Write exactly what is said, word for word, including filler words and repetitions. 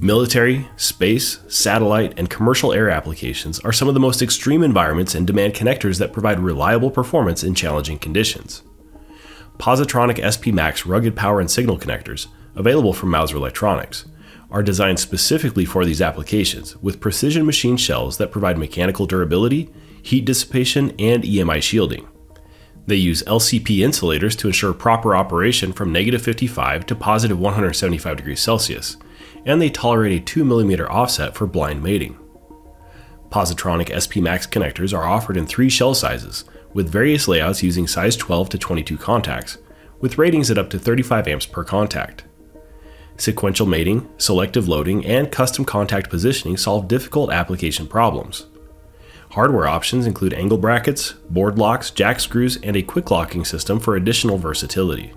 Military, space, satellite, and commercial air applications are some of the most extreme environments and demand connectors that provide reliable performance in challenging conditions. Positronic S P Max rugged power and signal connectors, available from Mouser Electronics, are designed specifically for these applications with precision machine shells that provide mechanical durability, heat dissipation, and E M I shielding. They use L C P insulators to ensure proper operation from negative fifty-five to positive one hundred seventy-five degrees Celsius, and they tolerate a two millimeter offset for blind mating. Positronic S P Max connectors are offered in three shell sizes, with various layouts using size twelve to twenty-two contacts, with ratings at up to thirty-five amps per contact. Sequential mating, selective loading, and custom contact positioning solve difficult application problems. Hardware options include angle brackets, board locks, jack screws, and a quick locking system for additional versatility.